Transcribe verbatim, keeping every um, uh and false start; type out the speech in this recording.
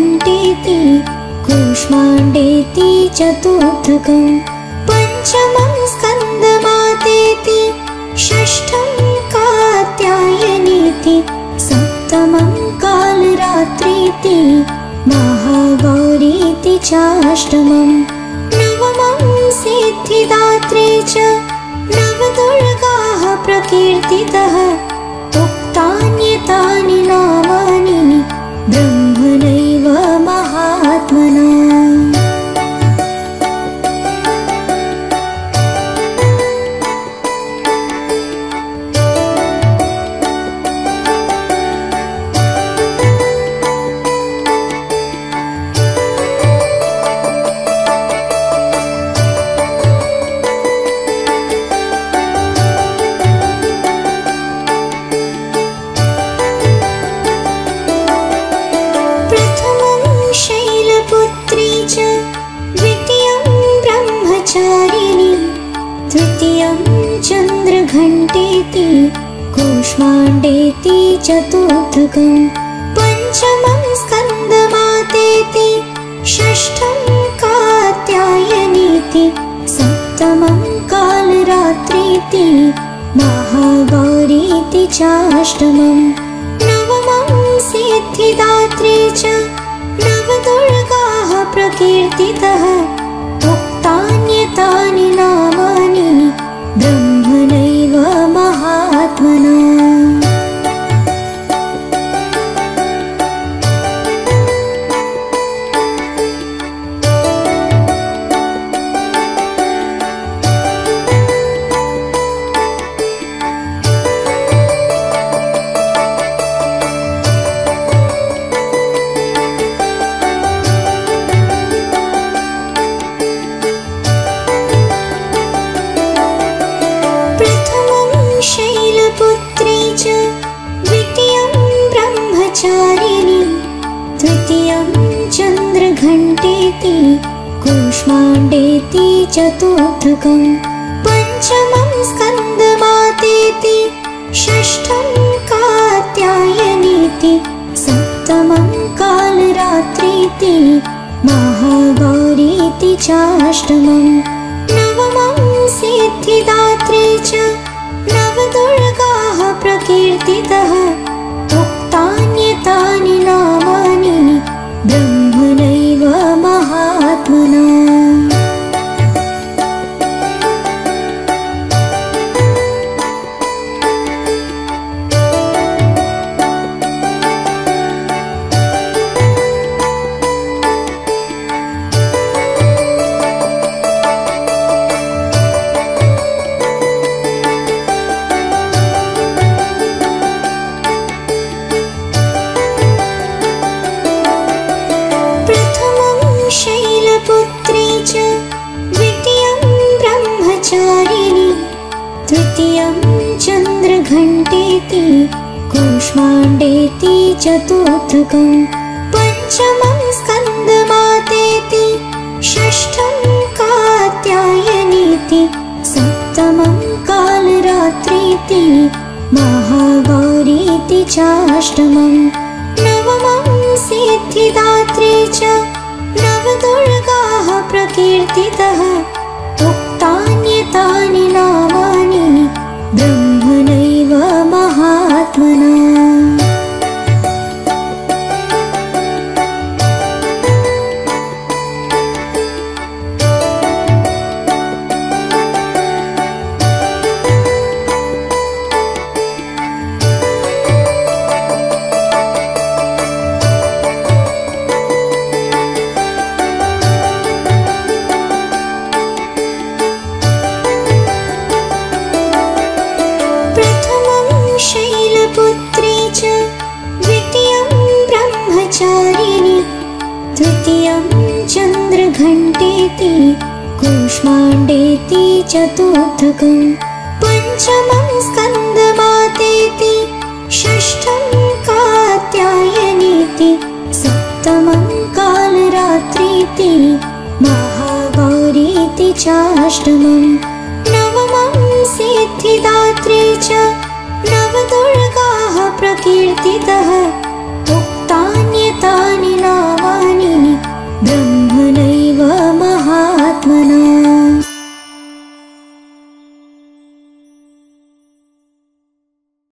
चंद्रघंटेति कूष्मांडेति चतुर्थकं पंचमं स्कंदमातेति षष्ठं कात्यायनीति सप्तमं कालरात्रिति महागौरीति चाष्टमं नवमं सिद्धिदात्री च नवदुर्गा प्रकीर्तितः उक्तान्यतानि नामानि ब्रह्मणैव महात्मना। चंद्रघंटेति कूष्मांडेति चतुर्थकं पंचमं स्कंदमातेति षष्ठं कात्यायनीति सप्तमं कालरात्रिति महागौरीति चाष्टमं नवमं सिद्धिदात्री च नवदुर्गा प्रकीर्तितः उक्तान्यतानि नामानि ब्रह्मणैव महात्मना। चंद्रघंटेति कूष्मांडेति चतुर्थकं पंचमं स्कंदमातेति षष्ठं कात्यायनीति सप्तमं कालरात्रिति महागौरीति चाष्टमं नवमं सिद्धिदात्री च नवदुर्गा प्रकीर्तितः उक्तान्यतानि नामानि ब्रह्मणैव महात्मना। चंद्रघंटेति कूष्मांडेति चतुर्थकं पंचमं स्कंदमातेति षष्ठं कात्यायनीति सप्तमं कालरात्रिति महागौरीति चाष्टमं नवमं सिद्धिदात्री च नवदुर्गा प्रकीर्तितः उक्तान्यतानि नामानि ब्रह्मणैव महात्मना। चंद्रघंटेति कूष्मांडेति चतुर्थकं पंचमं स्कंदमातेति षष्ठं कात्यायनीति सप्तमं कालरात्रिति महागौरीति चाष्टमं नवमं सिद्धिदात्री च नवदुर्गा प्रकीर्तितः